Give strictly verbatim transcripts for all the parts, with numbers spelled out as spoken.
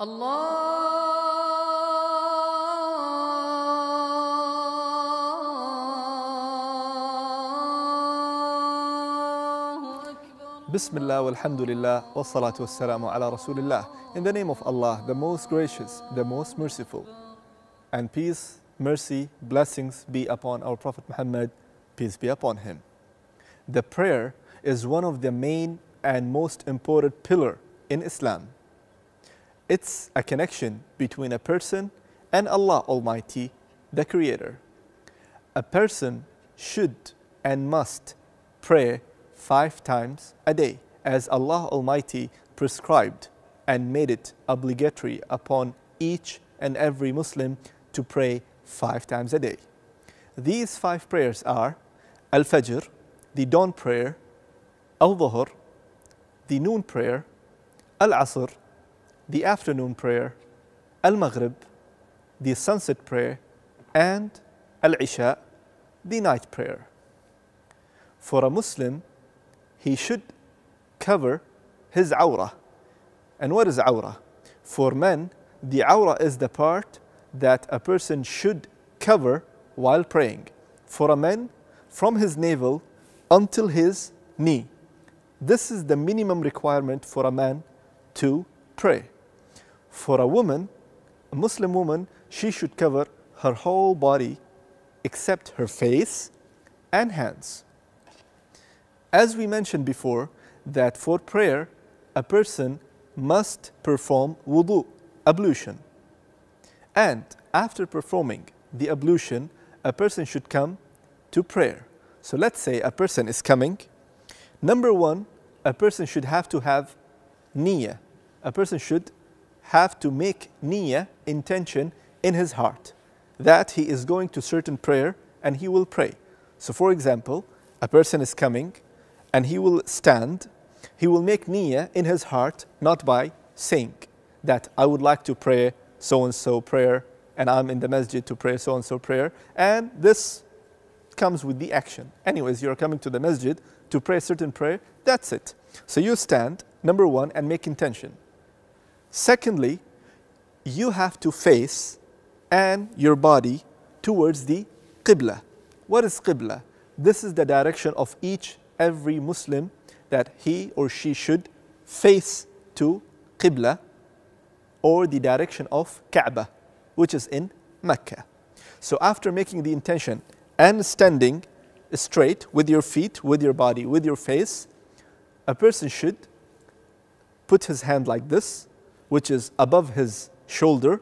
Allahu Akbar. Bismillah, walhamdulillah, wassalatu wassalamu ala rasulillah. In the name of Allah, the most gracious, the most merciful. And peace, mercy, blessings be upon our Prophet Muhammad, peace be upon him. The prayer is one of the main and most important pillar in Islam. It's a connection between a person and Allah Almighty, the Creator. A person should and must pray five times a day, as Allah Almighty prescribed and made it obligatory upon each and every Muslim to pray five times a day. These five prayers are Al-Fajr, the dawn prayer, Al-Dhuhr, the noon prayer, Al-Asr, the afternoon prayer, Al-Maghrib, the sunset prayer, and Al-Isha, the night prayer. For a Muslim, he should cover his awrah. And what is awrah? For men, the awrah is the part that a person should cover while praying. For a man, from his navel until his knee. This is the minimum requirement for a man to pray. For a woman, a Muslim woman, she should cover her whole body except her face and hands. As we mentioned before, that for prayer, a person must perform wudu, ablution. And after performing the ablution, a person should come to prayer. So let's say a person is coming. Number one, a person should have to have niyyah. A person should have to make niyyah, intention, in his heart that he is going to certain prayer and he will pray. So for example, a person is coming and he will stand. He will make niyyah in his heart, not by saying that I would like to pray so-and-so prayer and I'm in the masjid to pray so-and-so prayer. And this comes with the action. Anyways, you're coming to the masjid to pray a certain prayer, that's it. So you stand, number one, and make intention. Secondly, you have to face and your body towards the Qibla. What is Qibla? This is the direction of each, every Muslim that he or she should face to Qibla or the direction of Kaaba, which is in Mecca. So after making the intention and standing straight with your feet, with your body, with your face, a person should put his hand like this, which is above his shoulder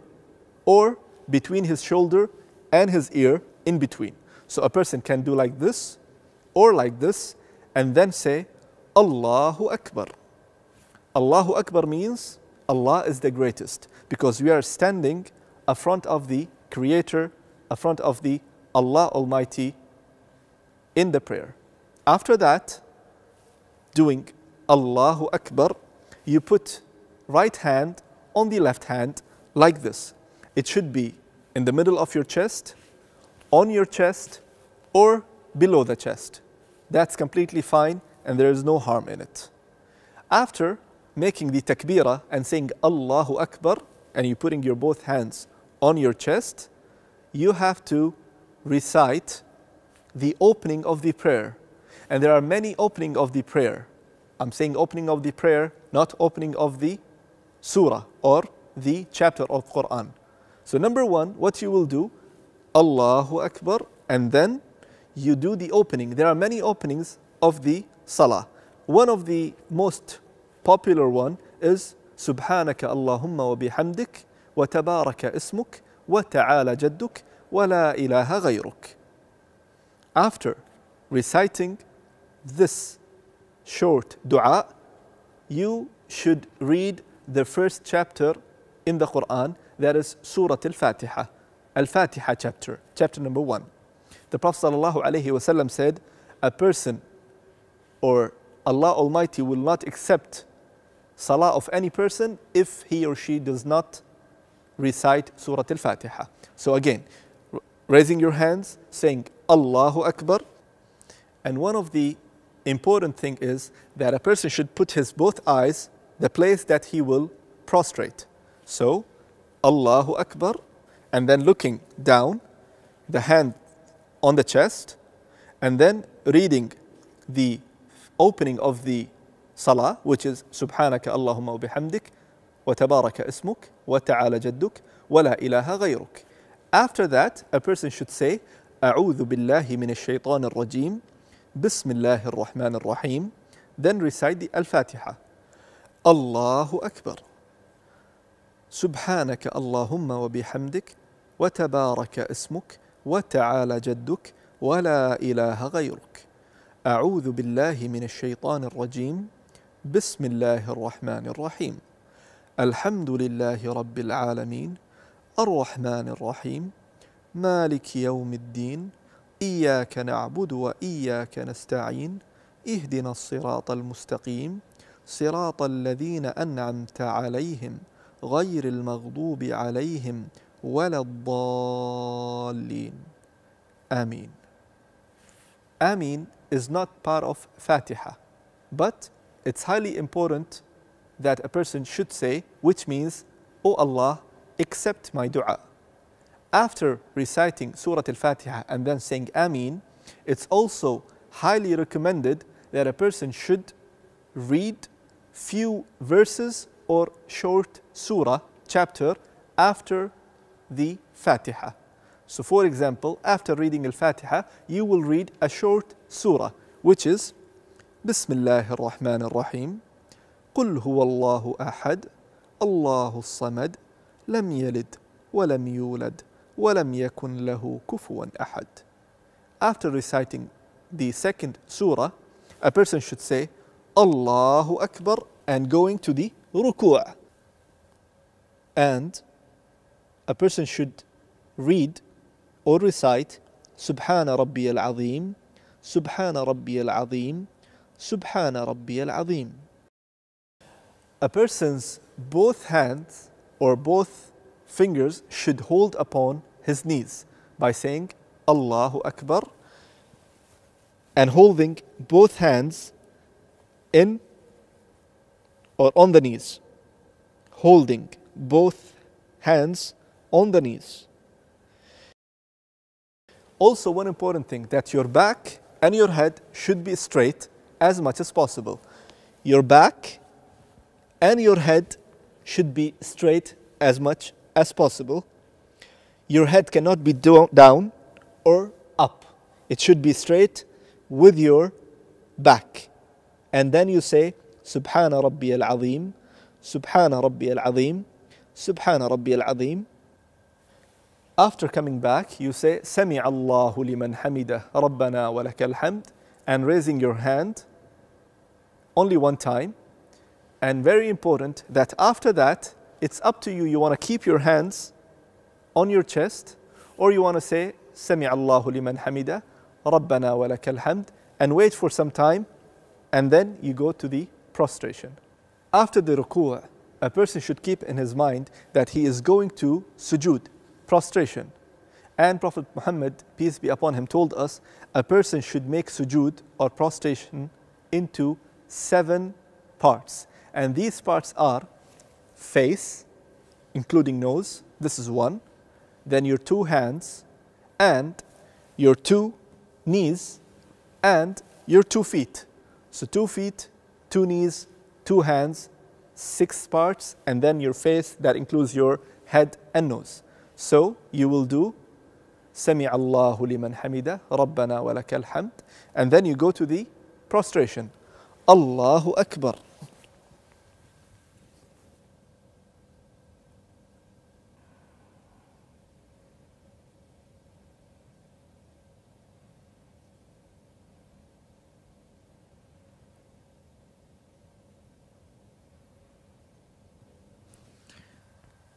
or between his shoulder and his ear, in between. So a person can do like this or like this and then say, Allahu Akbar. Allahu Akbar means Allah is the greatest, because we are standing in front of the Creator, in front of the Allah Almighty, in the prayer. After that, doing Allahu Akbar, you put right hand on the left hand like this. It should be in the middle of your chest, on your chest, or below the chest. That's completely fine and there is no harm in it. After making the takbirah and saying Allahu Akbar, and you putting your both hands on your chest, you have to recite the opening of the prayer. And there are many opening of the prayer. I'm saying opening of the prayer, not opening of the surah or the chapter of Quran. So number one, what you will do, Allahu Akbar, and then you do the opening. There are many openings of the salah. One of the most popular one is Subhanaka Allahumma wa bihamdik wa tabaraka ismuk wa ta'ala jadduk wa la ilaha g. After reciting this short dua, you should read the first chapter in the Quran, that is Surah Al-Fatiha, Al-Fatiha chapter, chapter number one. The Prophet ﷺ said, a person or Allah Almighty will not accept salah of any person if he or she does not recite Surah Al-Fatiha. So again, raising your hands, saying Allahu Akbar. And one of the important thing is that a person should put his both eyes the place that he will prostrate. So, Allahu Akbar, and then looking down, the hand on the chest, and then reading the opening of the salah, which is Subhanaka Allahumma wa bihamdik wa tabaraka ismuk wa ta'ala jadduk wa la ilaha g. After that, a person should say, A'udhu Billahi Minash shaytan Ar-Rajim, Bismillahir Rahmanir Raheem. Then recite the Al-Fatiha. Allahu Akbar. Subhanaka Allahumma wa bihamdik wa tabaraka ismuk wa ta'ala jadduk wa la ilaha ghayruk. A'udhu Billahi Minash shaytan Ar-Rajim. Bismillahir Rahmanir Raheem. Alhamdulillahi Rabbil Alameen. Ar-Rahmanir Raheem. مالك يوم الدين إياك نعبد وإياك نستعين اهدنا الصراط المستقيم صراط الذين أنعمت عليهم غير المغضوب عليهم ولا الضالين آمين. Ameen is not part of Fatiha, but it's highly important that a person should say, which means, O Allah, accept my dua. After reciting Surah Al-Fatiha and then saying Ameen, it's also highly recommended that a person should read few verses or short surah, chapter, after the Fatiha. So for example, after reading Al-Fatiha, you will read a short surah, which is Bismillahir Rahmanir Raheem, Qul huwallahu ahad, Allahu samad, lam yalid, wa lam yulad. وَلَمْ يَكُنْ لَهُ كُفُوًا أَحَدٌ. After reciting the second surah, a person should say, Allahu Akbar, and going to the ruku'ah. And a person should read or recite, Subhana Rabbi Al Azim, Subhana Rabbi Al Azim, Subhana Rabbi Al Azim. A person's both hands or both fingers should hold upon his knees by saying Allahu Akbar and holding both hands in or on the knees, holding both hands on the knees. Also, one important thing, that your back and your head should be straight as much as possible. Your back and your head should be straight as much as possible. Your head cannot be do down or up. It should be straight with your back. And then you say, Subhana Rabbi Al Azim, Subhana Rabbi Al Azim, Subhana Rabbi Al Azim. After coming back, you say, Sami'Allahu Liman Hamidah, Rabbana Walaka Al-Hamd, and raising your hand only one time. And very important that after that, it's up to you. You want to keep your hands on your chest, or you want to say, Sami'Allahu Liman Hamidah, Rabbana Walaka Al-Hamd, and wait for some time, and then you go to the prostration. After the ruku'ah, a person should keep in his mind that he is going to sujood, prostration. And Prophet Muhammad, peace be upon him, told us a person should make sujood or prostration into seven parts. And these parts are face, including nose, this is one, then your two hands, and your two knees, and your two feet. So two feet, two knees, two hands, six parts, and then your face, that includes your head and nose. So you will do Sami'Allahu Liman Hamidah, Rabbana Walaka Al-Hamd, and then you go to the prostration. Allahu Akbar.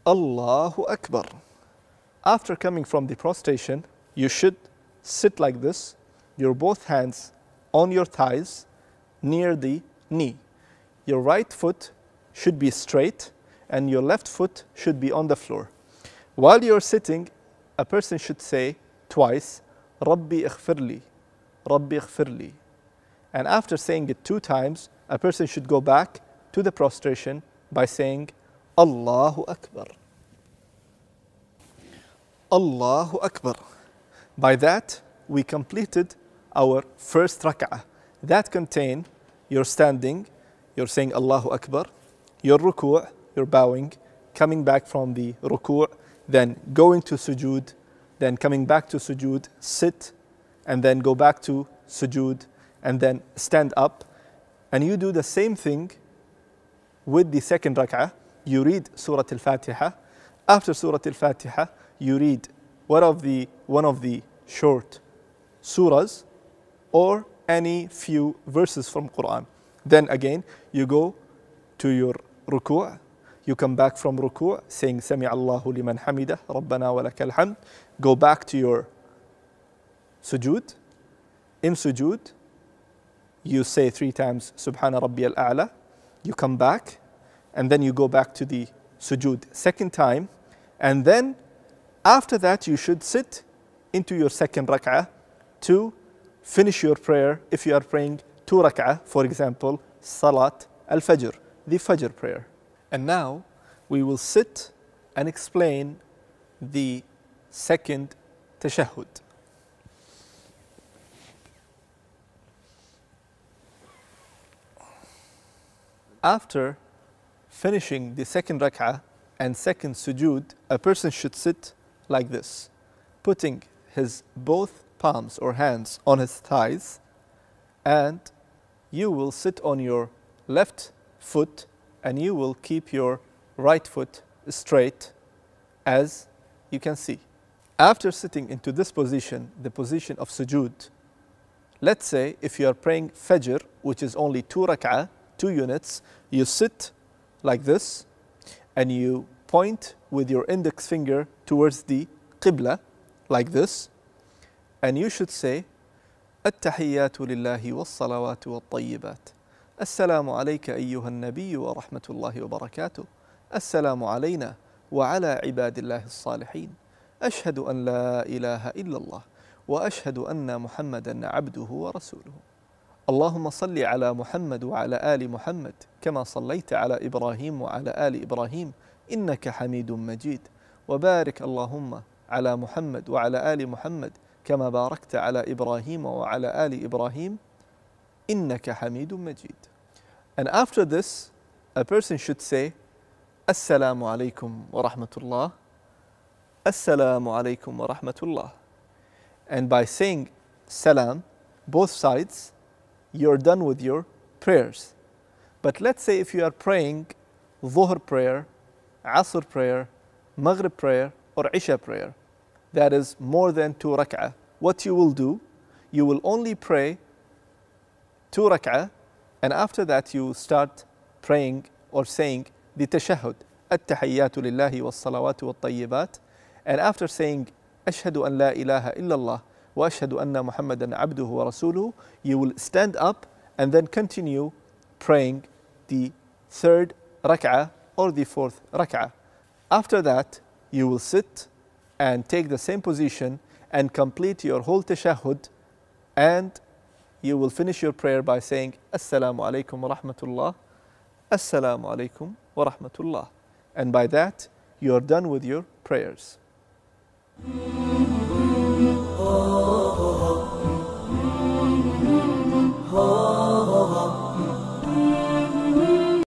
Allahu Akbar. After coming from the prostration, you should sit like this, your both hands on your thighs near the knee. Your right foot should be straight and your left foot should be on the floor. While you're sitting, a person should say twice, Rabbi ighfirli, Rabbi ighfirli. And after saying it two times, a person should go back to the prostration by saying Allahu Akbar. Allahu Akbar. By that, we completed our first rak'ah. That contained your standing, your saying Allahu Akbar, your ruku', your bowing, coming back from the ruku', then going to sujood, then coming back to sujood, sit, and then go back to sujood, and then stand up. And you do the same thing with the second rak'ah. You read Surah Al-Fatiha. After Surah Al-Fatiha, you read one of the, one of the short surahs or any few verses from Quran. Then again, you go to your ruku'. You come back from ruku', saying Sami'Allahu Liman Hamidah, Rabbana Walaka Al-Hamd. Go back to your sujood. In sujood, you say three times Subhana Rabbiyal Aala. You come back, and then you go back to the sujood second time, and then after that you should sit into your second rak'ah to finish your prayer. If you are praying two rak'ah, for example, Salat al-Fajr, the Fajr prayer. And now we will sit and explain the second tashahhud. After finishing the second rak'ah and second sujood, a person should sit like this, putting his both palms or hands on his thighs, and you will sit on your left foot and you will keep your right foot straight, as you can see. After sitting into this position, the position of sujood, let's say if you are praying Fajr, which is only two rak'ah, two units, you sit like this and you point with your index finger towards the Qibla, like this, and you should say At-tahiyatu lillahi salawatu wat-tayyibat. Assalamu alayka ayyuhan nabiyyu wa rahmatullahi wa barakatuh. Assalamu alayna wa ala ibadillahi as-salihin. Ashhadu an la ilaha illallah wa ashhadu anna Muhammadan abduhu wa rasuluhu. اللهم صل على محمد وعلى آل محمد كما صليت على إبراهيم وعلى آل إبراهيم إنك حميد مجيد وبارك اللهم على محمد وعلى آل محمد كما باركت على إبراهيم وعلى آل إبراهيم إنك حميد مجيد. And after this, a person should say السلام عليكم ورحمة الله. السلام عليكم ورحمة الله. And by saying salam, both sides, you're done with your prayers. But let's say if you are praying Dhuhr prayer, Asr prayer, Maghrib prayer, or Isha prayer, that is more than two rak'ah, what you will do, you will only pray two rak'ah, and after that you start praying or saying the tashahhud, At-tahiyatu lillahi was-salawatu wat-tayyibat, and after saying Ashhadu an la ilaha illallah wa ashhadu anna Muhammadan abduhu wa rasuluhu, you will stand up and then continue praying the third rak'ah or the fourth rak'ah. After that, you will sit and take the same position and complete your whole tashahhud, and you will finish your prayer by saying Assalamu alaykum wa rahmatullah. Assalamu alaykum wa rahmatullah. And by that, you are done with your prayers.